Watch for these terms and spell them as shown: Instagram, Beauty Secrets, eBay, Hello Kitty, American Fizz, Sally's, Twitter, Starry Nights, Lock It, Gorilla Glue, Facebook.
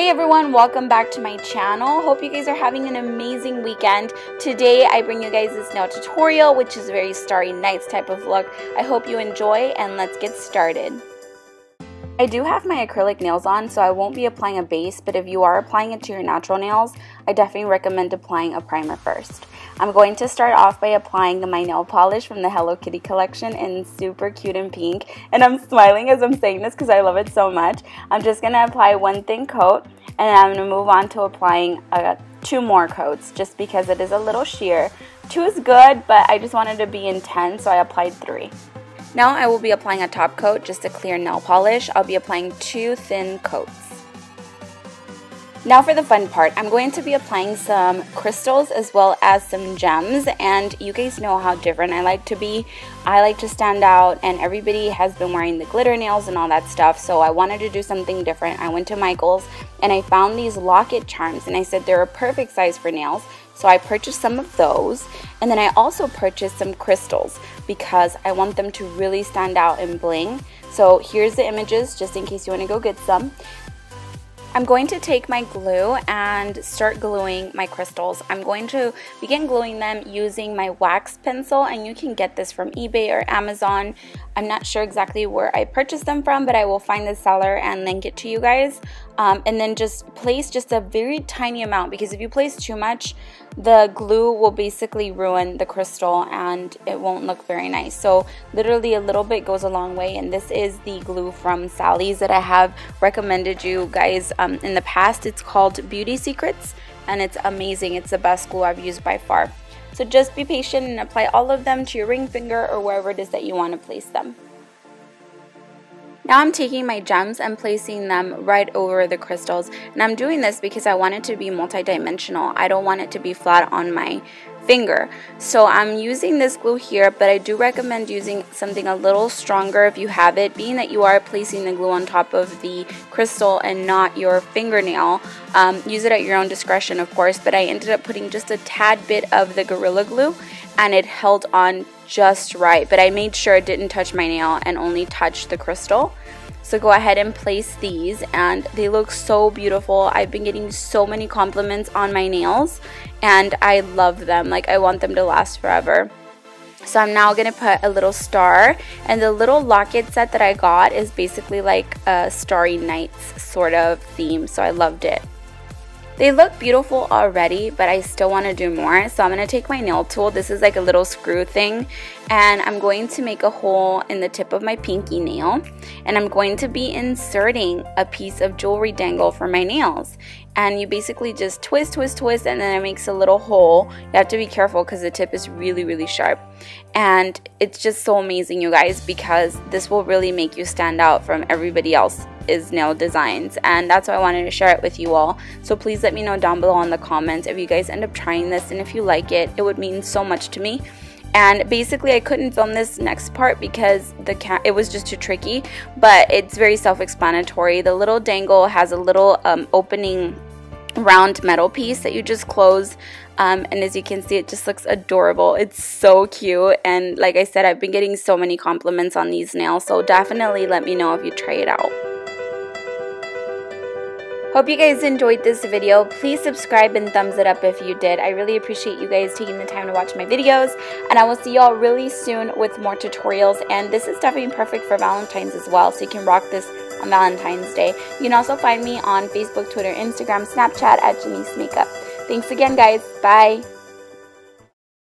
Hey everyone, welcome back to my channel. Hope you guys are having an amazing weekend. Today I bring you guys this nail tutorial, which is a very Starry Nights type of look. I hope you enjoy and let's get started. I do have my acrylic nails on, so I won't be applying a base, but if you are applying it to your natural nails, I definitely recommend applying a primer first. I'm going to start off by applying my nail polish from the Hello Kitty collection in super cute and pink. And I'm smiling as I'm saying this because I love it so much. I'm just going to apply one thin coat and then I'm going to move on to applying two more coats just because it is a little sheer. Two is good, but I just wanted to be intense, so I applied three. Now I will be applying a top coat, just a clear nail polish. I'll be applying two thin coats. Now for the fun part, I'm going to be applying some crystals as well as some gems, and you guys know how different I like to be. I like to stand out, and everybody has been wearing the glitter nails and all that stuff, so I wanted to do something different. I went to Michael's and I found these Lock It charms, and I said they're a perfect size for nails, so I purchased some of those, and then I also purchased some crystals because I want them to really stand out and bling. So here's the images just in case you want to go get some. I'm going to take my glue and start gluing my crystals. I'm going to begin gluing them using my wax pencil, and you can get this from eBay or Amazon. I'm not sure exactly where I purchased them from, but I will find the seller and link it to you guys. And then just place just a very tiny amount, because if you place too much, the glue will basically ruin the crystal and it won't look very nice. So literally a little bit goes a long way, and this is the glue from Sally's that I have recommended you guys in the past. It's called Beauty Secrets and it's amazing. It's the best glue I've used by far. So just be patient and apply all of them to your ring finger or wherever it is that you want to place them. Now I'm taking my gems and placing them right over the crystals, and I'm doing this because I want it to be multi-dimensional. I don't want it to be flat on my finger. So I'm using this glue here, but I do recommend using something a little stronger if you have it, being that you are placing the glue on top of the crystal and not your fingernail. Use it at your own discretion, of course, but I ended up putting just a tad bit of the Gorilla Glue and it held on just right, but I made sure it didn't touch my nail and only touched the crystal. So go ahead and place these, and they look so beautiful. I've been getting so many compliments on my nails and I love them. Like, I want them to last forever. So I'm now going to put a little star, and the little locket set that I got is basically like a Starry Nights sort of theme, so I loved it. They look beautiful already, but I still want to do more, so I'm going to take my nail tool. This is like a little screw thing, and I'm going to make a hole in the tip of my pinky nail, and I'm going to be inserting a piece of jewelry dangle for my nails. And you basically just twist, twist, twist, and then it makes a little hole. You have to be careful because the tip is really, really sharp. And it's just so amazing, you guys, because this will really make you stand out from everybody else's nail designs. And that's why I wanted to share it with you all. So please let me know down below in the comments if you guys end up trying this, and if you like it, it would mean so much to me. And basically I couldn't film this next part because it was just too tricky, but it's very self-explanatory. The little dangle has a little opening round metal piece that you just close, and as you can see, it just looks adorable. It's so cute, and like I said, I've been getting so many compliments on these nails, so definitely let me know if you try it out. Hope you guys enjoyed this video. Please subscribe and thumbs it up if you did. I really appreciate you guys taking the time to watch my videos, and I will see y'all really soon with more tutorials. And this is definitely perfect for Valentine's as well, so you can rock this on Valentine's Day. You can also find me on Facebook, Twitter, Instagram, Snapchat at Janice Makeup. Thanks again, guys. Bye.